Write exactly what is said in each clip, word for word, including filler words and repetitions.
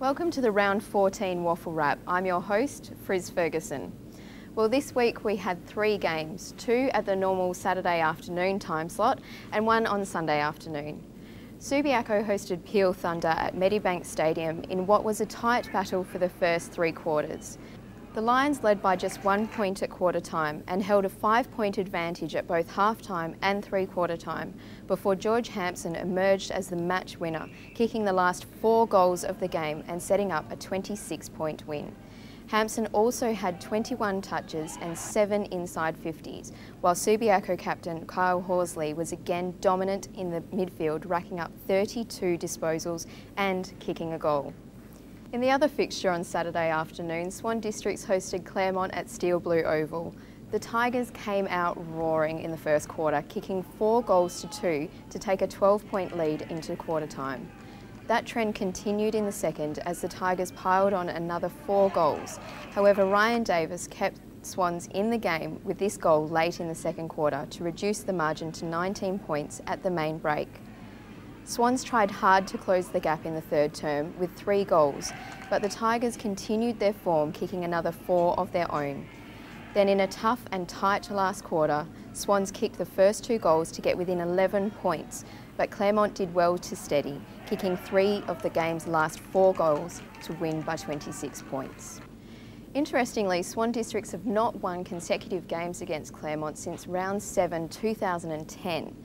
Welcome to the Round fourteen Waffle Wrap. I'm your host, Frizz Ferguson. Well, this week we had three games, two at the normal Saturday afternoon time slot and one on Sunday afternoon. Subiaco hosted Peel Thunder at Medibank Stadium in what was a tight battle for the first three quarters. The Lions led by just one point at quarter time and held a five-point advantage at both half-time and three-quarter time before George Hampson emerged as the match winner, kicking the last four goals of the game and setting up a twenty-six point win. Hampson also had twenty-one touches and seven inside fifties, while Subiaco captain Kyle Horsley was again dominant in the midfield, racking up thirty-two disposals and kicking a goal. In the other fixture on Saturday afternoon, Swan Districts hosted Claremont at Steel Blue Oval. The Tigers came out roaring in the first quarter, kicking four goals to two to take a twelve point lead into quarter time. That trend continued in the second as the Tigers piled on another four goals. However, Ryan Davis kept Swans in the game with this goal late in the second quarter to reduce the margin to nineteen points at the main break. Swans tried hard to close the gap in the third term with three goals, but the Tigers continued their form, kicking another four of their own. Then in a tough and tight last quarter, Swans kicked the first two goals to get within eleven points, but Claremont did well to steady, kicking three of the game's last four goals to win by twenty-six points. Interestingly, Swan Districts have not won consecutive games against Claremont since round seven two thousand ten.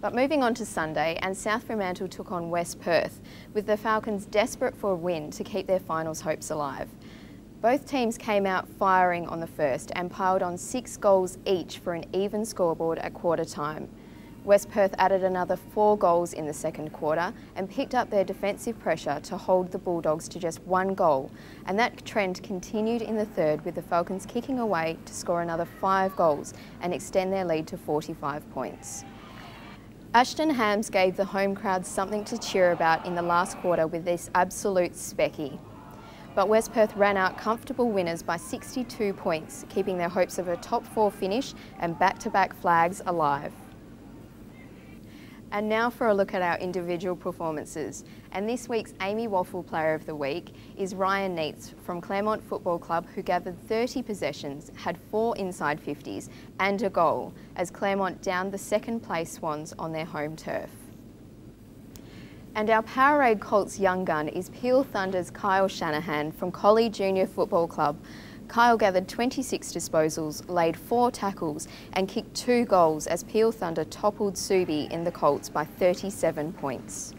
But moving on to Sunday, and South Fremantle took on West Perth, with the Falcons desperate for a win to keep their finals hopes alive. Both teams came out firing on the first and piled on six goals each for an even scoreboard at quarter time. West Perth added another four goals in the second quarter and picked up their defensive pressure to hold the Bulldogs to just one goal, and that trend continued in the third with the Falcons kicking away to score another five goals and extend their lead to forty-five points. Ashton Hams gave the home crowd something to cheer about in the last quarter with this absolute specky. But West Perth ran out comfortable winners by sixty-two points, keeping their hopes of a top four finish and back-to-back flags alive. And now for a look at our individual performances. And this week's A A M I Waffle Player of the Week is Ryan Neates from Claremont Football Club, who gathered thirty possessions, had four inside fifties and a goal, as Claremont downed the second place Swans on their home turf. And our POWERADE Colts young gun is Peel Thunder's Kyle Shanahan from Collie Junior Football Club. Kyle gathered twenty-six disposals, laid four tackles and kicked two goals as Peel Thunder toppled Subi in the Colts by thirty-seven points.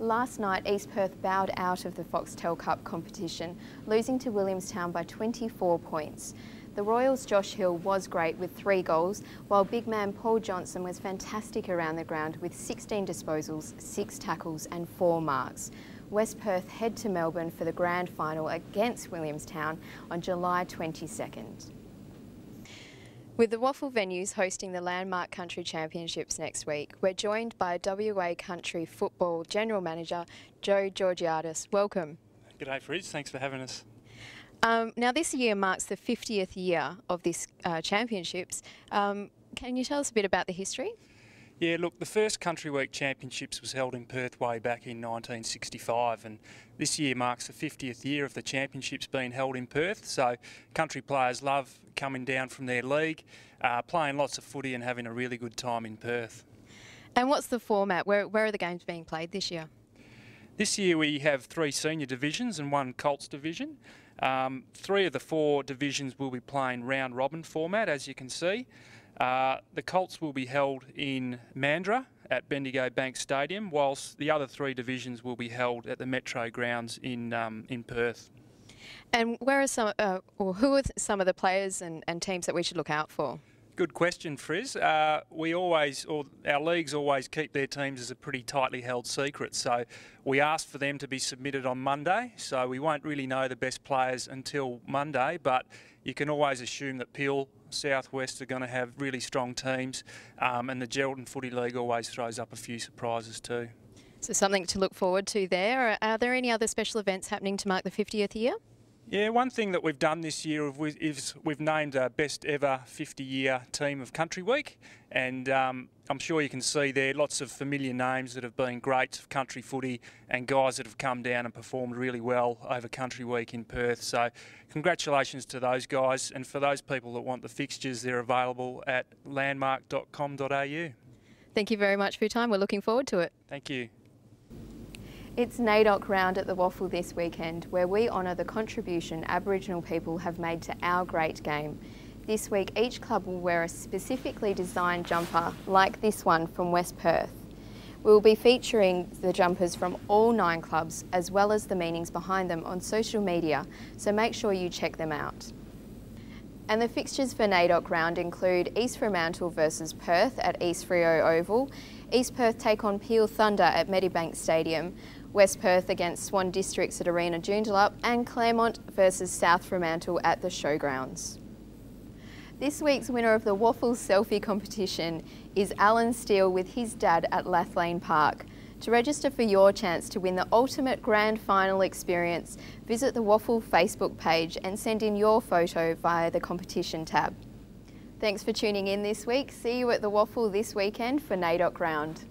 Last night, East Perth bowed out of the Foxtel Cup competition, losing to Williamstown by twenty-four points. The Royals' Josh Hill was great with three goals, while big man Paul Johnson was fantastic around the ground with sixteen disposals, six tackles and four marks. West Perth head to Melbourne for the grand final against Williamstown on July twenty-second. With the Waffle venues hosting the Landmark Country Championships next week, we're joined by W A Country Football General Manager Joe Georgiadis. Welcome. G'day Frizz, thanks for having us. Um, now this year marks the fiftieth year of this uh, championships. Um, can you tell us a bit about the history? Yeah, look, the first Country Week Championships was held in Perth way back in nineteen sixty-five, and this year marks the fiftieth year of the championships being held in Perth. So country players love coming down from their league, uh, playing lots of footy and having a really good time in Perth. And what's the format? Where, where are the games being played this year? This year we have three senior divisions and one Colts division. Um, three of the four divisions will be playing round-robin format, as you can see. Uh, the Colts will be held in Mandurah at Bendigo Bank Stadium, whilst the other three divisions will be held at the Metro grounds in um, in Perth. And where are some, uh, or who are some of the players and, and teams that we should look out for? Good question, Frizz. Uh, we always, or our leagues always keep their teams as a pretty tightly held secret, so we asked for them to be submitted on Monday, so we won't really know the best players until Monday, but you can always assume that Peel Southwest are going to have really strong teams, um, and the Geraldton Footy League always throws up a few surprises too. So something to look forward to there. Are, are there any other special events happening to mark the fiftieth year? Yeah, one thing that we've done this year is we've named our best ever fifty-year team of Country Week, and um, I'm sure you can see there lots of familiar names that have been greats of country footy and guys that have come down and performed really well over Country Week in Perth. So congratulations to those guys, and for those people that want the fixtures, they're available at landmark dot com dot a u. Thank you very much for your time. We're looking forward to it. Thank you. It's NAIDOC Round at the W A F L this weekend, where we honour the contribution Aboriginal people have made to our great game. This week each club will wear a specifically designed jumper like this one from West Perth. We will be featuring the jumpers from all nine clubs as well as the meanings behind them on social media, so make sure you check them out. And the fixtures for NAIDOC Round include East Fremantle versus Perth at East Freo Oval, East Perth take on Peel Thunder at Medibank Stadium, West Perth against Swan Districts at Arena Joondalup, and Claremont versus South Fremantle at the Showgrounds. This week's winner of the W A F L Selfie competition is Alan Steele with his dad at Lathlain Park. To register for your chance to win the ultimate grand final experience, visit the W A F L Facebook page and send in your photo via the competition tab. Thanks for tuning in this week. See you at the W A F L this weekend for NAIDOC Round.